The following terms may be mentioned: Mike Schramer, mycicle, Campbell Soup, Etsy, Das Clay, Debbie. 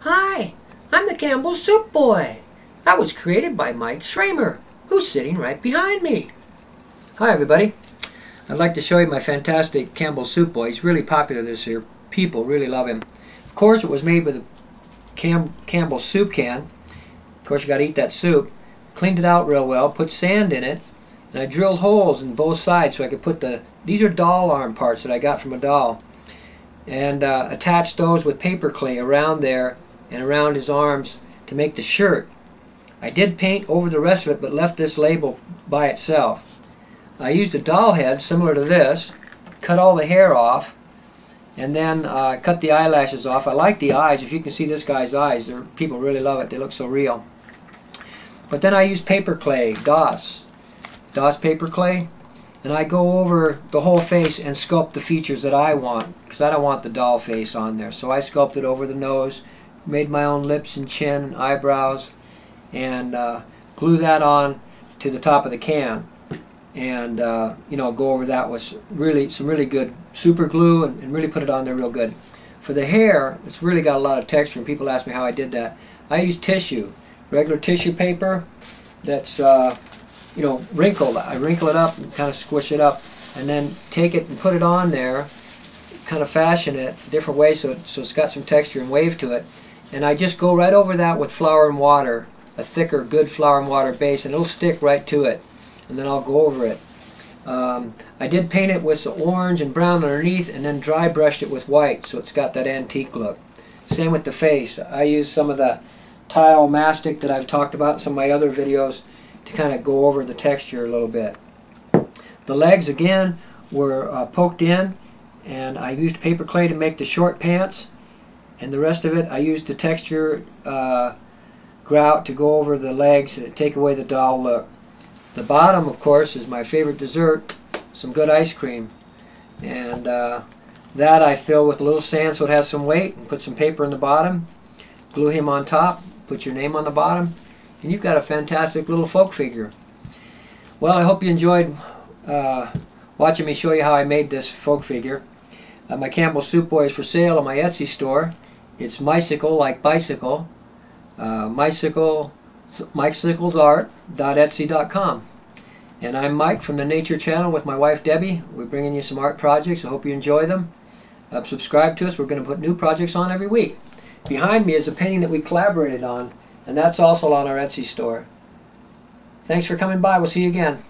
Hi, I'm the Campbell Soup Boy. I was created by Mike Schramer, who's sitting right behind me. Hi everybody. I'd like to show you my fantastic Campbell Soup Boy. He's really popular this year. People really love him. Of course it was made with a Campbell soup can. Of course you gotta eat that soup. Cleaned it out real well, put sand in it, and I drilled holes in both sides so I could put the, these are doll arm parts that I got from a doll, and attached those with paper clay around there and around his arms to make the shirt. I did paint over the rest of it but left this label by itself. I used a doll head similar to this, cut all the hair off, and then cut the eyelashes off. I like the eyes. If you can see this guy's eyes, people really love it. They look so real. But then I use paper clay, DAS paper clay, and I go over the whole face and sculpt the features that I want, because I don't want the doll face on there. So I sculpted over the nose, made my own lips and chin and eyebrows, and glue that on to the top of the can, and you know, go over that with really some really good super glue and really put it on there real good. For the hair, it's really got a lot of texture, and people ask me how I did that. I use tissue, regular tissue paper that's you know, wrinkled. I wrinkle it up and kind of squish it up, and then take it and put it on there, kind of fashion it a different way so it's got some texture and wave to it, and I just go right over that with flour and water, a thicker good flour and water base, and it'll stick right to it, and then I'll go over it. I did paint it with the orange and brown underneath, and then dry brushed it with white, so it's got that antique look. Same with the face. I use some of the tile mastic that I've talked about in some of my other videos to kind of go over the texture a little bit. The legs again were poked in, and I used paper clay to make the short pants, and the rest of it I used the texture grout to go over the legs and take away the doll look. The bottom, of course, is my favorite dessert, some good ice cream, and that I fill with a little sand so it has some weight, and put some paper in the bottom, glue him on top, put your name on the bottom, and you've got a fantastic little folk figure. Well, I hope you enjoyed watching me show you how I made this folk figure. My Campbell Soup Boy is for sale on my Etsy store. It's mycicle, like bicycle. myciclesart.etsy.com. And I'm Mike from the Nature Channel with my wife Debbie. We're bringing you some art projects. I hope you enjoy them. Subscribe to us. We're going to put new projects on every week. Behind me is a painting that we collaborated on, and that's also on our Etsy store. Thanks for coming by. We'll see you again.